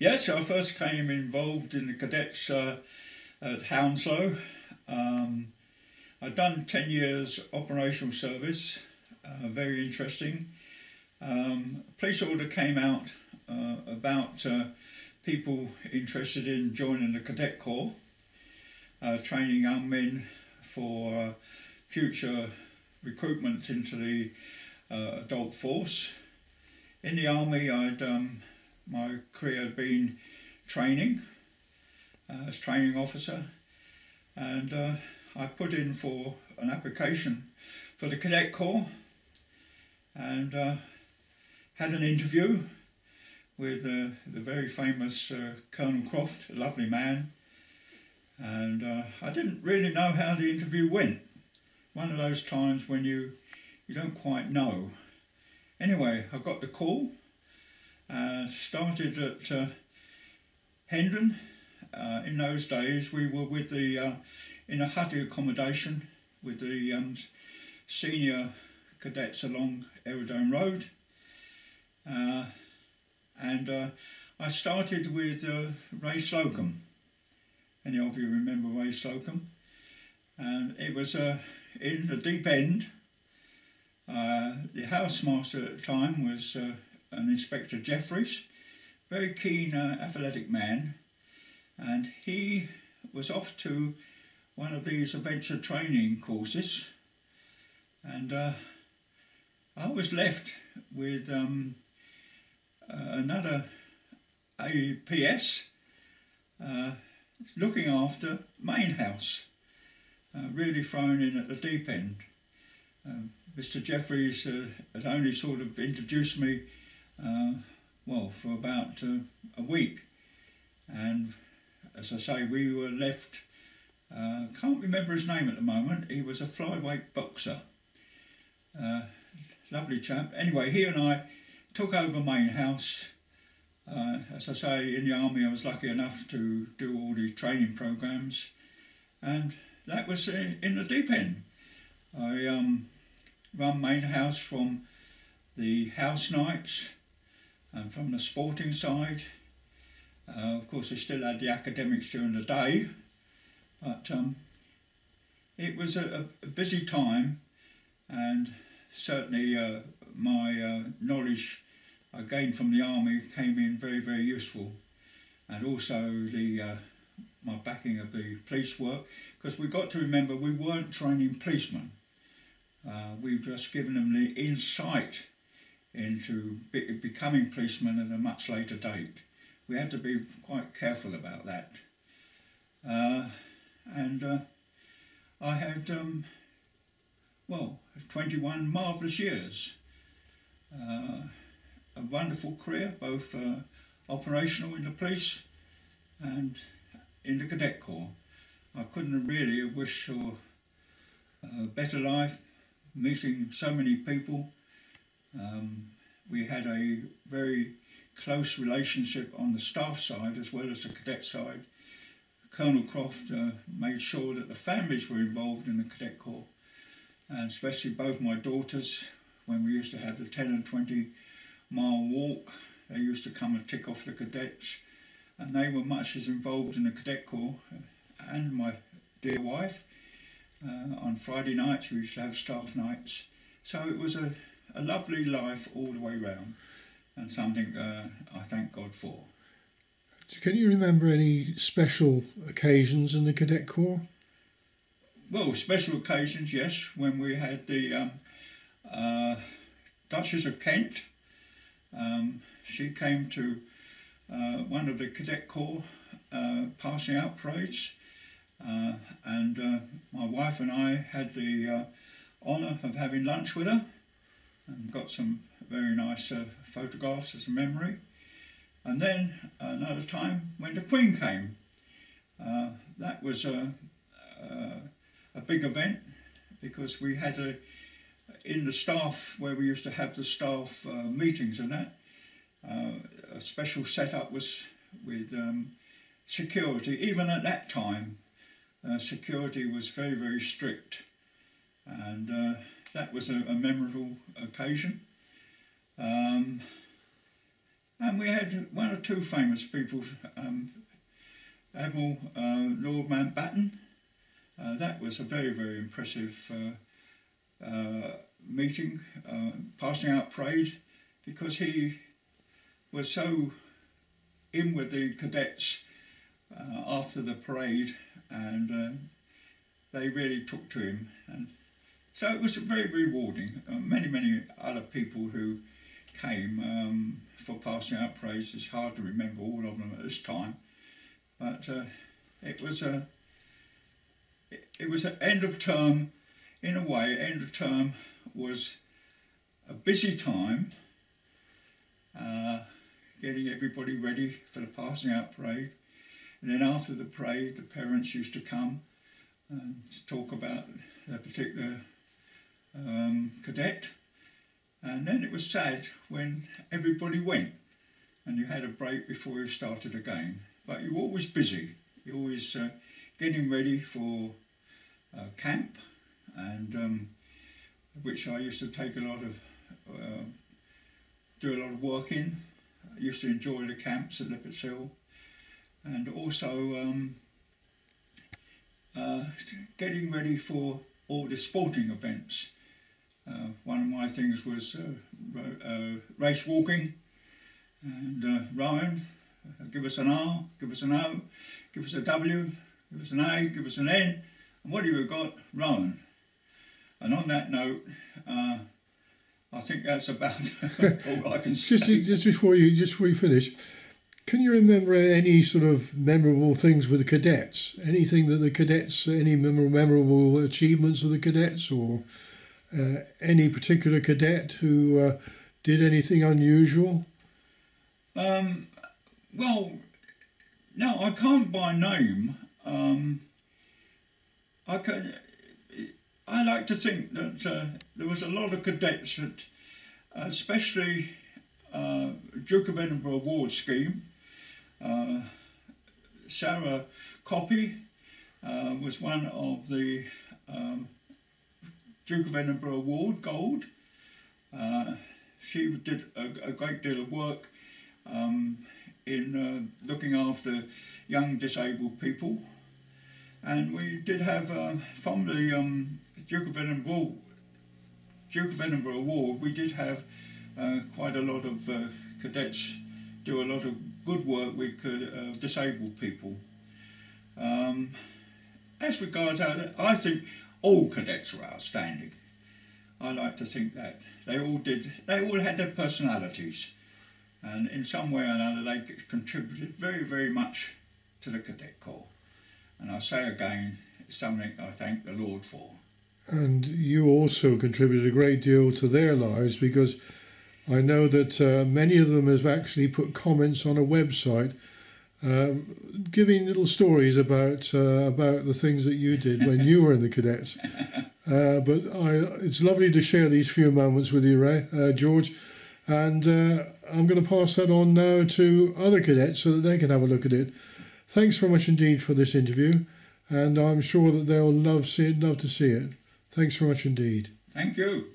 Yes, I first came involved in the cadets at Hounslow. I'd done 10 years operational service, very interesting. Police order came out about people interested in joining the cadet corps, training young men for future recruitment into the adult force. In the army, I'd my career had been training as training officer, and I put in for an application for the cadet corps and had an interview with the very famous Colonel Croft, a lovely man, and I didn't really know how the interview went. One of those times when you don't quite know. Anyway, I got the call, started at Hendon. In those days we were with the in a hutty accommodation with the senior cadets along Aerodrome Road, and I started with Ray Slocum. Any of you remember Ray Slocum? And it was in the deep end. The housemaster at the time was an Inspector Jeffries, very keen athletic man, and he was off to one of these adventure training courses, and I was left with another APS looking after main house, really thrown in at the deep end. Mr. Jeffries had only sort of introduced me, well, for about a week, and as I say, we were left, can't remember his name at the moment, he was a flyweight boxer, lovely chap. Anyway, he and I took over main house. As I say, in the army I was lucky enough to do all the training programs, and that was in the deep end. I run main house from the house nights and from the sporting side. Of course, I still had the academics during the day, but it was a busy time, and certainly my knowledge I gained from the army came in very, very useful, and also the my backing of the police work, because we got to remember we weren't training policemen. We've just given them the insight into becoming policemen at a much later date. We had to be quite careful about that. I had, well, 21 marvellous years. A wonderful career, both operational in the police and in the cadet corps. I couldn't really have wished for a better life, meeting so many people. We had a very close relationship on the staff side as well as the cadet side. Colonel Croft made sure that the families were involved in the cadet corps, and especially both my daughters, when we used to have the 10 and 20 mile walk, they used to come and tick off the cadets, and they were much as involved in the cadet corps. And my dear wife, on Friday nights we used to have staff nights, so it was a lovely life all the way round, and something I thank God for. Can you remember any special occasions in the cadet corps? Well, special occasions, yes, when we had the Duchess of Kent. She came to one of the cadet corps passing out parades, and my wife and I had the honour of having lunch with her, and got some very nice photographs as a memory. And then another time when the Queen came, that was a big event, because we had in the staff where we used to have the staff meetings and that, a special setup was with security. Even at that time, security was very, very strict, and that was a memorable occasion. And we had one or two famous people, Admiral Lord Mountbatten. That was a very, very impressive meeting, passing out parade, because he was so in with the cadets after the parade, and they really took to him. And so it was very rewarding. Many, many other people who came for passing out parades. It's hard to remember all of them at this time, but it was an end of term. In a way, end of term was a busy time, getting everybody ready for the passing out parade. And then after the parade, the parents used to come and talk about a particular cadet. And then it was sad when everybody went and you had a break before you started again. But you were always busy. You're always getting ready for camp, and which I used to take a lot of, do a lot of work in. I used to enjoy the camps at Lippetts Hill, and also getting ready for all the sporting events. One of my things was race walking, and rowing. Give us an R, give us an O, give us a W, give us an A, give us an N, and what have you got? Rowing. And on that note, I think that's about all I can say. Just before you finish, can you remember any sort of memorable things with the cadets? Anything that the cadets, any memorable achievements of the cadets, or any particular cadet who did anything unusual? Well, no, I can't by name. I like to think that there was a lot of cadets that, especially Duke of Edinburgh Award Scheme. Sarah Coppy was one of the Duke of Edinburgh Award Gold. She did a great deal of work in looking after young disabled people. And we did have, from the Duke of Edinburgh Award, we did have quite a lot of cadets do a lot of good work with disabled people. As regards our, I think all cadets were outstanding. I like to think that. They all did, they all had their personalities, and in some way or another they contributed very, very much to the Cadet Corps. And I say again, it's something I thank the Lord for. And you also contributed a great deal to their lives, because I know that many of them have actually put comments on a website giving little stories about the things that you did when you were in the cadets. It's lovely to share these few moments with you, Ray, George. And I'm going to pass that on now to other cadets so that they can have a look at it. Thanks very much indeed for this interview, and I'm sure that they'll love to see it. Thanks very much indeed. Thank you.